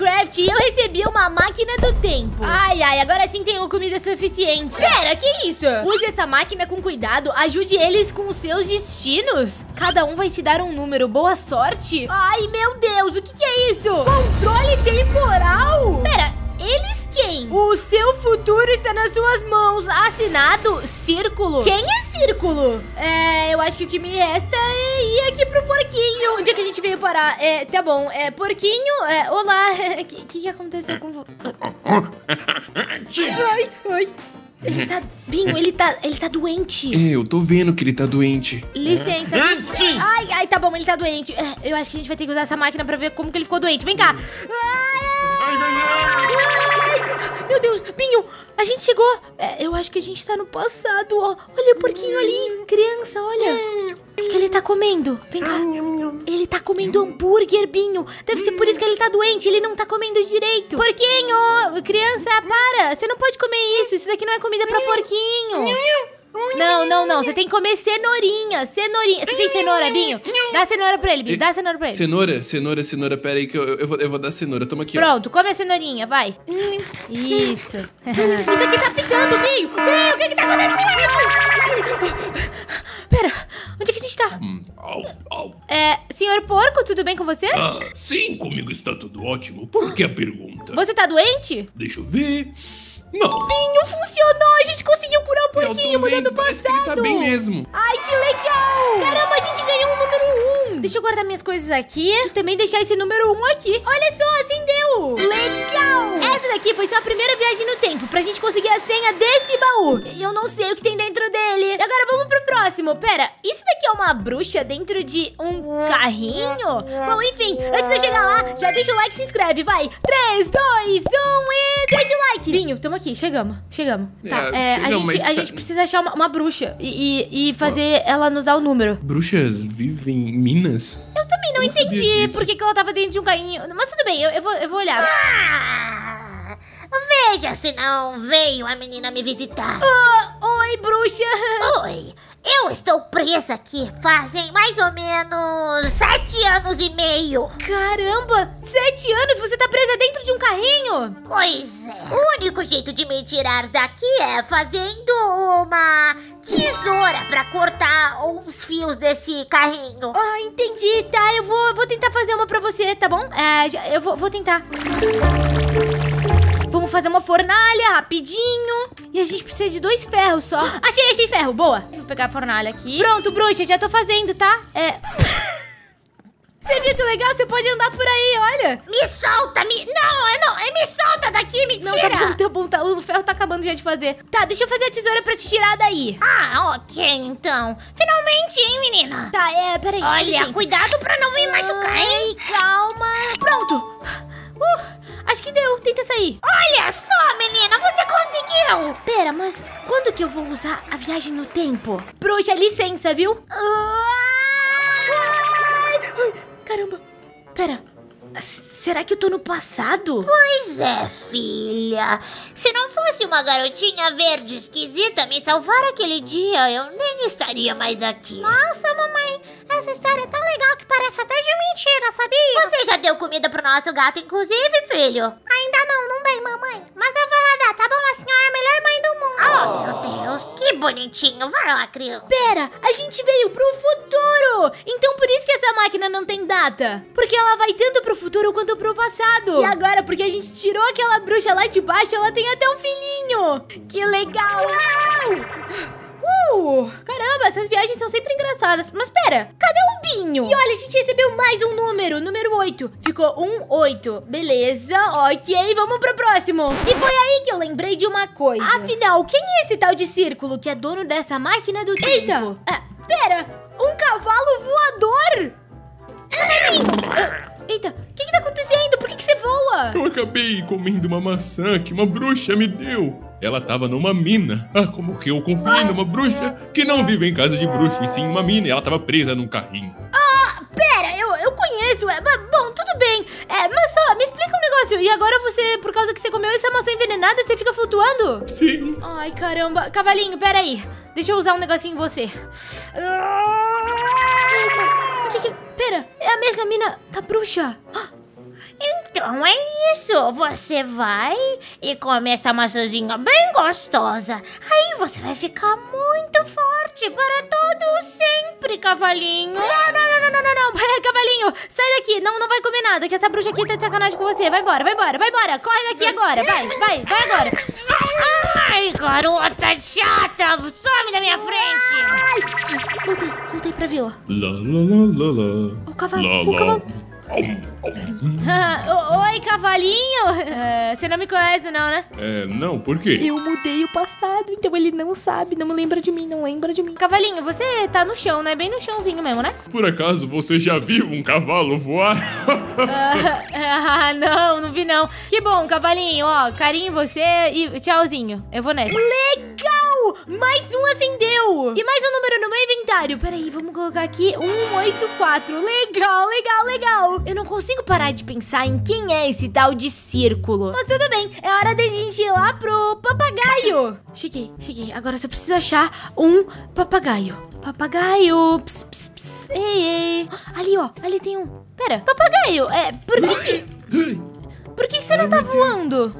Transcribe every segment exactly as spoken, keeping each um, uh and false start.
Minecraft e eu recebi uma máquina do tempo. Ai, ai, agora sim tenho comida suficiente. Pera, que isso? Use essa máquina com cuidado, ajude eles com os seus destinos. Cada um vai te dar um número, boa sorte. Ai, meu Deus, o que que é isso? Controle temporal? Pera, eles quem? O seu futuro está nas suas mãos. Assinado, Círculo. Quem é Círculo? É, eu acho que o que me resta é ir aqui pro porquinho. Onde é que a gente veio parar? É, tá bom, é, porquinho, é, olá. O que, que aconteceu com você? Ai, ai. Ele tá... Binho, ele tá... Ele tá doente. É, eu tô vendo que ele tá doente. Licença. Ai, ai, tá bom, ele tá doente. Eu acho que a gente vai ter que usar essa máquina pra ver como que ele ficou doente. Vem cá. Ai, ai, ai. Meu Deus, Binho, a gente chegou. É, eu acho que a gente tá no passado, ó. Olha o porquinho ali, criança, olha. O que, que ele tá comendo? Vem cá. Ele tá comendo hambúrguer, Binho. Deve ser por isso que ele tá doente, ele não tá comendo direito. Porquinho, criança, para. Você não pode comer isso, isso daqui não é comida pra porquinho. Não, não, não, você tem que comer cenourinha. Cenourinha, você tem cenoura, Binho? Dá cenoura pra ele, Binho, dá cenoura pra ele. Cenoura, cenoura, cenoura, pera aí que eu, eu, vou, eu vou dar cenoura, toma aqui. Pronto, ó. Come a cenourinha, vai. Isso. Isso aqui tá picando, Binho. Binho, o que que tá acontecendo? Pera, onde é que a gente tá? Hum, au, au. É, senhor porco, tudo bem com você? Ah, sim, comigo está tudo ótimo. Por que a pergunta? Você tá doente? Deixa eu ver. Não. Binho, funcionou, a gente conseguiu curar o porquinho, mudando o passado. Ele tá bem mesmo. Ai, que legal. Caramba, a gente ganhou o número um. Deixa eu guardar minhas coisas aqui e também deixar esse número um aqui. Olha só, acendeu. Legal. Essa daqui foi só a primeira viagem no tempo, pra gente conseguir a senha desse baú. Eu não sei o que tem dentro dele. E agora vamos pro próximo. Pera, isso daqui é uma bruxa dentro de um carrinho? Bom, enfim, antes de eu chegar lá, já deixa o like e se inscreve, vai. três, dois, um e deixa o like. Binho, toma aqui, chegamos, chegamos. Tá, é, é, chegamos, a, gente, mas... a gente precisa achar uma, uma bruxa e, e, e fazer oh. ela nos dar o número. Bruxas vivem em Minas? Eu também não, eu não entendi por que ela tava dentro de um carrinho. Mas tudo bem, eu, eu, vou, eu vou olhar. Ah, veja se não veio a menina me visitar. Oh, oi, bruxa. Oi. Eu estou presa aqui fazem mais ou menos sete anos e meio. Caramba, sete anos? Você tá presa dentro de um carrinho? Pois é. O único jeito de me tirar daqui é fazendo uma tesoura pra cortar uns fios desse carrinho. Ah, entendi. Tá, eu vou, vou tentar fazer uma pra você, tá bom? É, eu vou, vou tentar. Vamos fazer uma fornalha rapidinho. E a gente precisa de dois ferros só. Achei, achei ferro, boa. Vou pegar a fornalha aqui. Pronto, bruxa, já tô fazendo, tá? É... Você viu que legal? Você pode andar por aí, olha. Me solta, me... Não, não, me solta daqui, me tira. Não, tá bom, tá bom, tá... o ferro tá acabando já de fazer. Tá, deixa eu fazer a tesoura pra te tirar daí. Ah, ok, então. Finalmente, hein, menina? Tá, é, peraí. Olha, gente, cuidado pra não me machucar, hein? Calma. Pronto. Uh... Acho que deu, tenta sair. Olha só, menina, você conseguiu. Pera, mas quando que eu vou usar a viagem no tempo? Bruxa, licença, viu? Ai, caramba, pera, será que eu tô no passado? Pois é, filha. Se não fosse uma garotinha verde esquisita me salvar aquele dia, eu nem estaria mais aqui. Nossa, mamãe, essa história é tão legal que parece até de mentira, sabia? Você já deu comida pro nosso gato, inclusive, filho? Ainda não, não dei, mamãe. Mas eu vou lá dar, tá bom? A senhora é a melhor mãe do mundo. Oh, meu Deus, que bonitinho. Vai lá, criança. Pera, a gente veio pro futuro. Então por isso que essa máquina não tem data. Porque ela vai tanto pro futuro quanto pro passado. E agora, porque a gente tirou aquela bruxa lá de baixo, ela tem até um filhinho. Que legal. Uh, caramba, essas viagens são sempre engraçadas. Mas pera, cadê o Binho? E olha, a gente recebeu mais um número, número oito. Ficou um oito. Beleza, ok, vamos pro próximo. E foi aí que eu lembrei de uma coisa. Afinal, quem é esse tal de Círculo que é dono dessa máquina do tempo? Eita, ah, pera, um cavalo voador? Ai, ah, eita, o que que tá acontecendo? Por que que você voa? Eu acabei comendo uma maçã que uma bruxa me deu. Ela tava numa mina. Ah, como que eu confiei numa bruxa que não vive em casa de bruxa, e sim uma mina, e ela tava presa num carrinho. Ah, pera, eu, eu conheço. É, bom, tudo bem. É, mas só, me explica um negócio. E agora você, por causa que você comeu essa maçã envenenada, você fica flutuando? Sim. Ai, caramba. Cavalinho, pera aí. Deixa eu usar um negocinho em você. Eita, onde é que... Pera, é a mesma mina da bruxa. Ah. Então é isso, você vai e come essa maçãzinha bem gostosa. Aí você vai ficar muito forte para todo sempre, cavalinho. Não, não, não, não, não, não, não. Cavalinho, sai daqui, não, não vai comer nada, que essa bruxa aqui tá de sacanagem com você. Vai embora, vai embora, vai embora, corre daqui agora, vai, vai, vai agora. Ai, garota chata, some da minha frente. Ai, voltei, voltei pra vila. Lá, lá, lá, lá. O cavalo, lá, lá. O cavalo. Oi, cavalinho. uh, Você não me conhece não, né? É, não, por quê? Eu mudei o passado, então ele não sabe, não lembra de mim, não lembra de mim. Cavalinho, você tá no chão, né? Bem no chãozinho mesmo, né? Por acaso, você já viu um cavalo voar? Ah, uh, uh, não, não vi não. Que bom, cavalinho, ó, carinho em você e tchauzinho, eu vou nessa. Legal, mais um acendeu. E mais um número no meu inventário. Peraí, vamos colocar aqui um oito quatro. Legal, legal, legal. Eu não consigo parar de pensar em quem é esse tal de círculo. Mas tudo bem, é hora da gente ir lá pro papagaio. Cheguei, cheguei. Agora só preciso achar um papagaio. Papagaio. Ps, ps, ps. Ei, ei. Ali, ó. Ali tem um. Pera, papagaio. É, por que... Por que você não tá voando?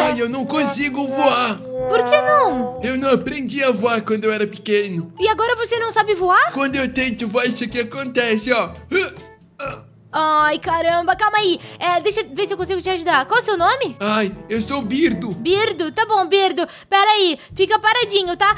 Ai, eu não consigo voar. Por que não? Eu não aprendi a voar quando eu era pequeno. E agora você não sabe voar? Quando eu tento voar, isso que acontece, ó. Ai, caramba, calma aí. É, deixa eu ver se eu consigo te ajudar. Qual é o seu nome? Ai, eu sou o Birdo. Birdo? Tá bom, Birdo. Pera aí, fica paradinho, tá?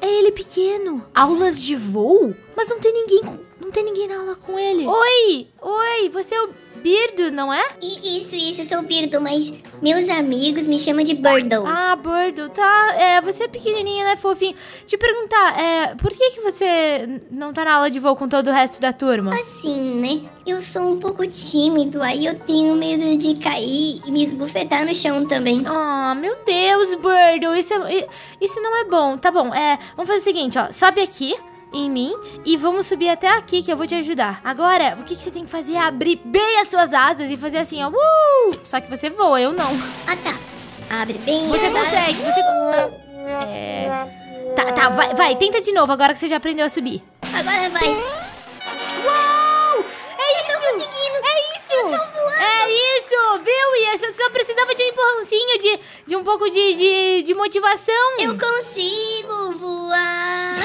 É ele pequeno. Aulas de voo? Mas não tem ninguém, não tem ninguém na aula com ele. Oi, oi, você é o Birdo, não é? Isso, isso, eu sou o Birdo, mas meus amigos me chamam de Birdo. Ah, Birdo, tá. É, você é pequenininho, né, fofinho? Te perguntar, é, por que que você não tá na aula de voo com todo o resto da turma? Assim, né? Eu sou um pouco tímido, aí eu tenho medo de cair e me esbufetar no chão também. Ah, oh, meu Deus, Birdo, isso, é, isso não é bom. Tá bom, é, vamos fazer o seguinte, ó, sobe aqui em mim e vamos subir até aqui que eu vou te ajudar. Agora, o que, que você tem que fazer é abrir bem as suas asas e fazer assim, ó. Uh! Só que você voa, eu não. Ah, tá. Abre bem. Você consegue, você... Ah, é... Tá, tá, vai, vai, tenta de novo agora que você já aprendeu a subir. Agora vai. Uau! É isso! Eu tô conseguindo! É isso! Eu tô voando! É isso, viu? E eu só precisava de um empurrãozinho, de, de um pouco de, de, de motivação. Eu consigo voar!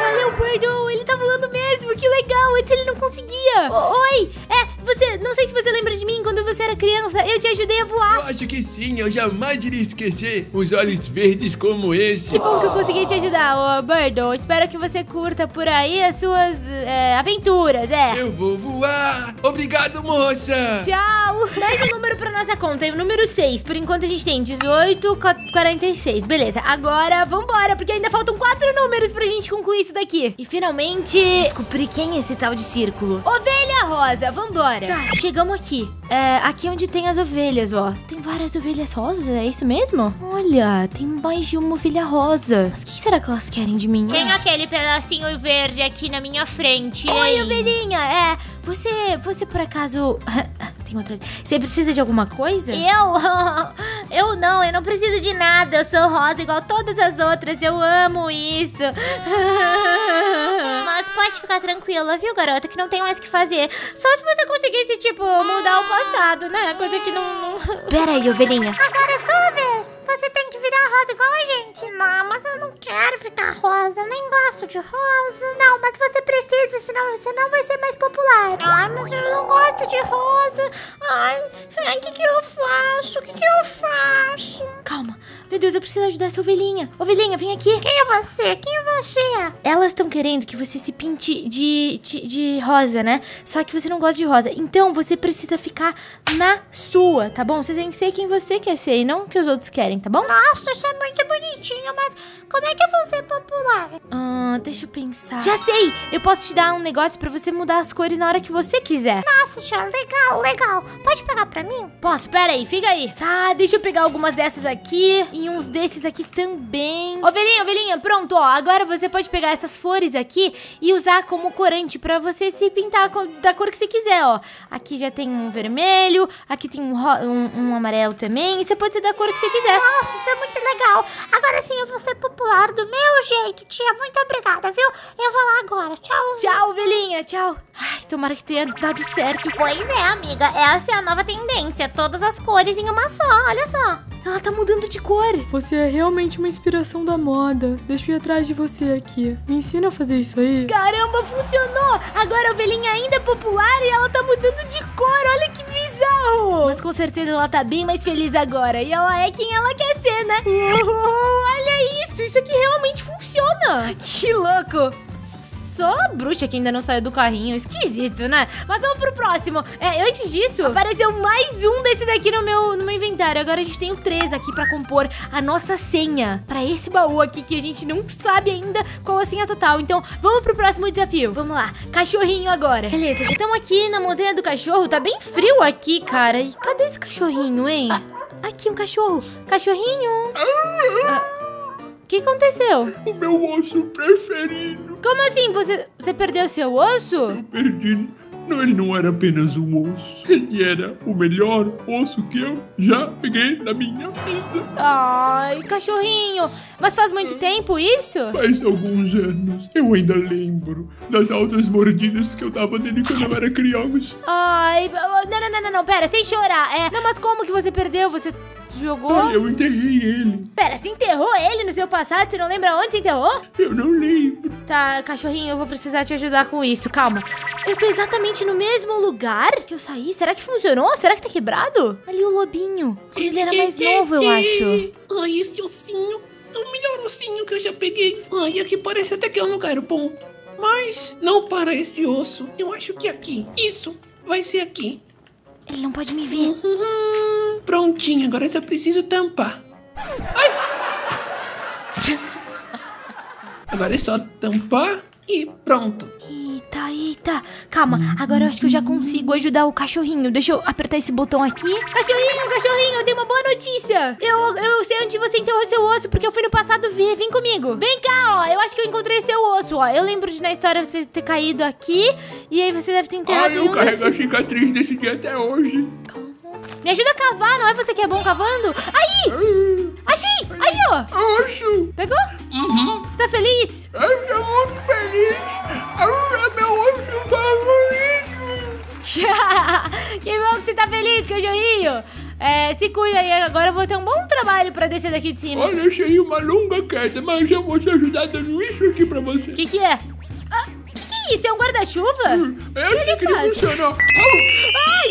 Olha o Birdo, ele tá voando mesmo, que legal, antes ele não conseguia. Oi, é, você, não sei se você lembra de mim, quando você era criança, eu te ajudei a voar. Eu acho que sim, eu jamais iria esquecer os olhos verdes como esse. Que bom que eu consegui te ajudar, oh, Birdo, espero que você curta por aí as suas é, aventuras, é. Eu vou voar, obrigado moça. Tchau. Mais um número pra nossa conta, é o número seis, por enquanto a gente tem dezoito, quarenta e seis, beleza, agora vambora, porque ainda faltam quatro números pra gente concluir isso daqui. E finalmente descobri quem é esse tal de círculo. Ovelha rosa, vambora. Tá, chegamos aqui. É, aqui é onde tem as ovelhas, ó. Tem várias ovelhas rosas, é isso mesmo? Olha, tem mais de uma ovelha rosa. Mas o que será que elas querem de mim? Tem aquele pedacinho verde aqui na minha frente. Oi, hein? Ovelhinha, é... Você, você por acaso... Tem outra ali. Você precisa de alguma coisa? Eu? Eu não, eu não preciso de nada. Eu sou rosa igual todas as outras. Eu amo isso. Mas pode ficar tranquila, viu, garota? Que não tem mais o que fazer. Só se você conseguisse, tipo, mudar o passado, né? Coisa que não... não... Pera aí, ovelhinha. Agora é sua vez. Você tem que virar rosa igual a gente. Não, mas eu não quero ficar rosa. Eu nem gosto de rosa. Não, mas você precisa, senão você não vai ser mais popular. Ai, mas eu não gosto de rosa. Ai, o que que eu faço? O que que eu faço? Calma. Meu Deus, eu preciso ajudar essa ovelhinha. Ovelhinha, vem aqui. Quem é você? Quem é você? Elas estão querendo que você se pinte de, de, de rosa, né? Só que você não gosta de rosa. Então, você precisa ficar na sua, tá bom? Você tem que ser quem você quer ser e não o que os outros querem, tá bom? Nossa, isso é muito bonitinho, mas como é que eu vou ser popular? Ah, deixa eu pensar. Já sei! Eu posso te dar um negócio pra você mudar as cores na hora que você quiser. Nossa, já, legal, legal. Pode pegar pra mim? Posso, pera aí, fica aí. Tá, deixa eu pegar algumas dessas aqui e uns desses aqui também. Ovelhinha, ovelhinha, pronto, ó. Agora você pode pegar essas flores aqui e usar como corante pra você se pintar da cor que você quiser, ó. Aqui já tem um vermelho, aqui tem um, um, um amarelo também. E você pode ser da cor que você quiser. Nossa, isso é muito legal. Agora sim eu vou ser popular do meu jeito, tia. Muito obrigada, viu? Eu vou lá agora. Tchau. Tchau, ovelhinha, tchau. Ai, tomara que tenha dado certo. Pois é, amiga. Essa é a nova tendência. Todas as cores em uma só, olha só. Ela tá mudando de cor. Você é realmente uma inspiração da moda. Deixa eu ir atrás de você aqui. Me ensina a fazer isso aí. Caramba, funcionou. Agora a ovelhinha ainda é popular e ela tá mudando de cor. Olha que bizarro. Mas com certeza ela tá bem mais feliz agora. E ela é quem ela quer ser, né? Uou, olha isso. Isso aqui realmente funciona. Que louco. Só a bruxa que ainda não saiu do carrinho. Esquisito, né? Mas vamos pro próximo. É, antes disso, apareceu mais um desse daqui no meu, no meu inventário. Agora a gente tem três aqui pra compor a nossa senha pra esse baú aqui, que a gente não sabe ainda qual a senha total. Então, vamos pro próximo desafio. Vamos lá. Cachorrinho agora. Beleza, já estamos aqui na montanha do cachorro. Tá bem frio aqui, cara. E cadê esse cachorrinho, hein? Ah, aqui, um cachorro. Cachorrinho. Ah. O que aconteceu? O meu osso preferido. Como assim? Você, você perdeu seu osso? Eu perdi. Não, ele não era apenas um osso. Ele era o melhor osso que eu já peguei na minha vida. Ai, cachorrinho. Mas faz muito tempo isso? Faz alguns anos. Eu ainda lembro das altas mordidas que eu dava nele quando eu era criança. Ai, não, não, não, não, não. Pera, sem chorar. É, não, mas como que você perdeu? Você... jogou? Ah, eu enterrei ele. Pera, você enterrou ele no seu passado? Você não lembra onde você enterrou? Eu não lembro. Tá, cachorrinho, eu vou precisar te ajudar com isso. Calma. Eu tô exatamente no mesmo lugar que eu saí. Será que funcionou? Será que tá quebrado? Ali o lobinho. Ele era mais novo, eu acho. Ai, esse ossinho é o melhor ossinho que eu já peguei. Ai, aqui parece até que é um lugar bom. Mas não para esse osso. Eu acho que aqui. Isso vai ser aqui. Ele não pode me ver. Uhum. Prontinho, agora eu só preciso tampar. Ai! Agora é só tampar e pronto. Eita, eita. Calma, agora eu acho que eu já consigo ajudar o cachorrinho. Deixa eu apertar esse botão aqui. Cachorrinho, cachorrinho, eu tenho uma boa notícia. Eu, eu sei onde você enterrou seu osso, porque eu fui no passado ver. Vem comigo. Vem cá, ó. Eu acho que eu encontrei seu osso, ó. Eu lembro de na história você ter caído aqui. E aí você deve ter enterrado. Ah, eu um carrego desse... a cicatriz desse dia até hoje. Calma. Me ajuda a cavar, não é você que é bom cavando? Aí! Uh, Achei! Uh, Aí, ó! Acho! Pegou? Uhum. Você tá feliz? Eu tô muito feliz! Eu, é meu osso favorito! Que bom que você tá feliz, cachorrinho! É, se cuida aí, agora eu vou ter um bom trabalho pra descer daqui de cima. Olha, eu achei uma longa queda, mas eu vou te ajudar dando isso aqui pra você. O que que é? Ah, o que que é isso? É um guarda-chuva? Hum, é assim que, que, que ele funcionou. Ai!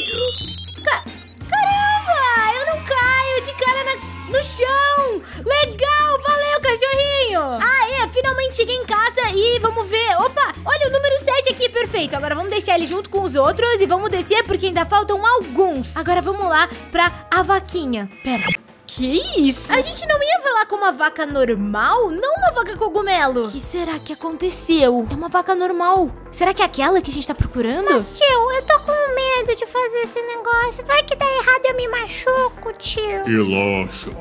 Caramba, eu não caio de cara na, no chão. Legal, valeu, cachorrinho. Ah, é, finalmente cheguei em casa e vamos ver. Opa, olha o número sete aqui, perfeito. Agora vamos deixar ele junto com os outros e vamos descer porque ainda faltam alguns. Agora vamos lá pra a vaquinha. Pera, que isso? A gente não ia falar com uma vaca normal? Não uma vaca cogumelo. O que será que aconteceu? É uma vaca normal. Será que é aquela que a gente tá procurando? Mas, tio, eu tô com medo de fazer esse negócio. Vai que dá errado e eu me machuco, tio. Relaxa.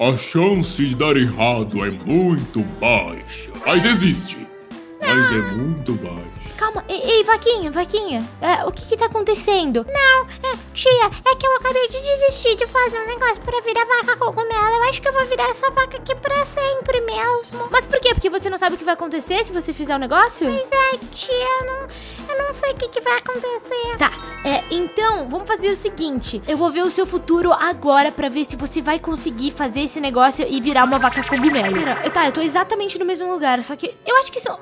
A chance de dar errado é muito baixa. Mas existe. Mas é muito baixo. Calma, ei, ei vaquinha, vaquinha. É, o que que tá acontecendo? Não, é, tia, é que eu acabei de desistir de fazer um negócio pra virar vaca cogumelo. Eu acho que eu vou virar essa vaca aqui pra sempre mesmo. Mas por quê? Porque você não sabe o que vai acontecer se você fizer um negócio? Pois é, tia, eu não, eu não sei o que que vai acontecer. Tá, é, então, vamos fazer o seguinte. Eu vou ver o seu futuro agora pra ver se você vai conseguir fazer esse negócio e virar uma vaca cogumelo. Pera, tá, eu tô exatamente no mesmo lugar, só que eu acho que são...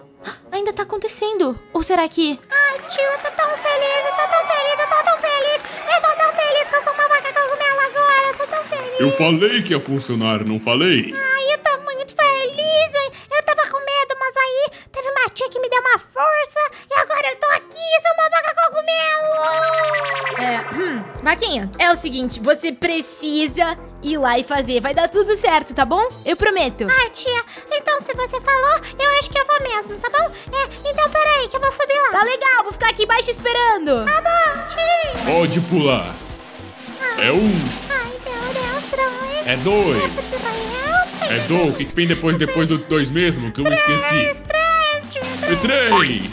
Ainda tá acontecendo? Ou será que... Ai, tio, eu tô tão feliz, eu tô tão feliz, eu tô tão feliz. Eu tô tão feliz que eu sou uma vaca cogumelo agora, eu tô tão feliz. Eu falei que ia funcionar, não falei? Ai, eu tô muito feliz, hein? Eu tava com medo, mas aí teve uma tia que me deu uma força. E agora eu tô aqui, sou uma vaca cogumelo. É, hum, vaquinha, é o seguinte, você precisa... ir lá e fazer. Vai dar tudo certo, tá bom? Eu prometo. Ai, tia. Então, se você falou, eu acho que eu vou mesmo, tá bom? É, então peraí, que eu vou subir lá. Tá legal, vou ficar aqui embaixo esperando. Tá bom, tia. Pode pular. É um. É dois. É dois. O que, que tem depois, depois do dois mesmo? Que eu esqueci. É três.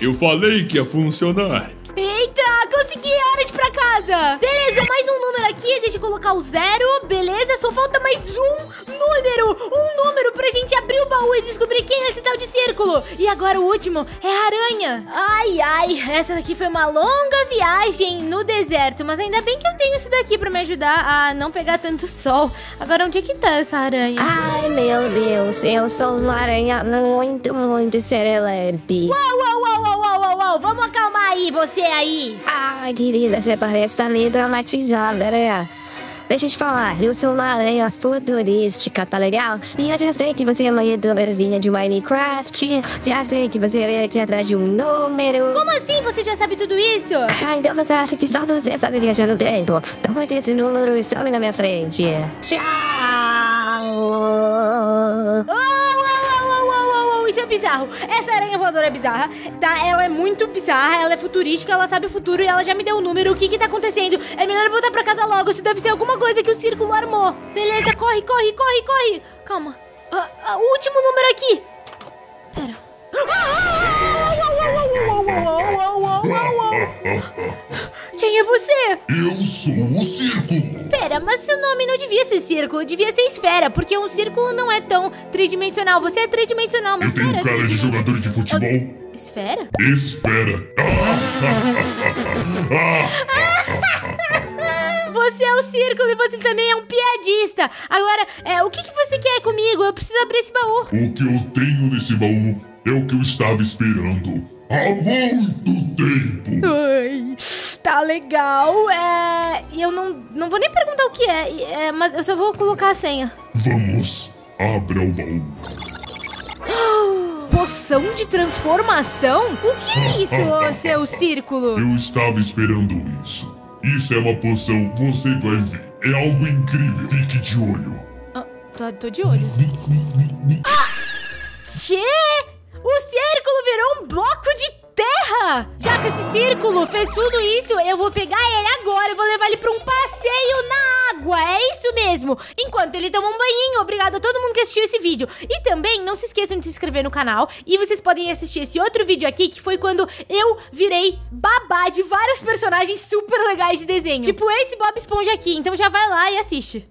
Eu falei que ia funcionar. Eita, consegui, a hora de ir pra casa. Beleza, mais um número aqui, deixa eu colocar o zero. Beleza, só falta mais um número. Um número pra gente abrir o baú e descobrir quem é esse tal de círculo. E agora o último é a aranha. Ai, ai, essa daqui foi uma longa viagem no deserto. Mas ainda bem que eu tenho isso daqui pra me ajudar a não pegar tanto sol. Agora onde é que tá essa aranha? Ai, meu Deus, eu sou uma aranha muito, muito serelepe. Uau, uau, uau, uau, uau, uau, uau. Vamos acalmar aí, você aí. Ai, querida, você parece estar meio dramatizada, né? Deixa eu te falar, eu sou uma aranha futurística, tá legal? E eu já sei que você é uma youtuberzinha de Minecraft, já sei que você é aqui atrás de um número. Como assim você já sabe tudo isso? Ah, então você acha que só você está viajando o tempo? Toma esse número e sobe na minha frente. Tchau! Oh! Isso é bizarro. Essa aranha voadora é bizarra, tá? Ela é muito bizarra, ela é futurística, ela sabe o futuro e ela já me deu o número. O que que tá acontecendo? É melhor eu voltar pra casa logo, isso deve ser alguma coisa que o círculo armou. Beleza, corre, corre, corre, corre. Calma. Ah, ah, o último número aqui. Pera. Quem é você? Eu sou o círculo. Pera, mas seu nome não devia ser círculo, devia ser esfera, porque um círculo não é tão tridimensional. Você é tridimensional, mas esfera... Eu tenho cara de jogador de futebol. Eu... Esfera? Esfera. Você é o círculo e você também é um piadista. Agora, é, o que, que você quer comigo? Eu preciso abrir esse baú. O que eu tenho nesse baú é o que eu estava esperando há muito tempo. Ai, tá legal. É, eu não, não vou nem perguntar o que é, é, mas eu só vou colocar a senha. Vamos, abra o baú. Poção de transformação? O que é isso, seu círculo? Eu estava esperando isso. Isso é uma poção, você vai ver. É algo incrível, fique de olho. Ah, tô, tô de olho. Ah, que? O círculo virou um bloco de terra! Já que esse círculo fez tudo isso, eu vou pegar ele agora e vou levar ele pra um passeio na água. É isso mesmo! Enquanto ele toma um banhinho, obrigado a todo mundo que assistiu esse vídeo. E também, não se esqueçam de se inscrever no canal. E vocês podem assistir esse outro vídeo aqui, que foi quando eu virei babá de vários personagens super legais de desenho. Tipo esse Bob Esponja aqui, então já vai lá e assiste.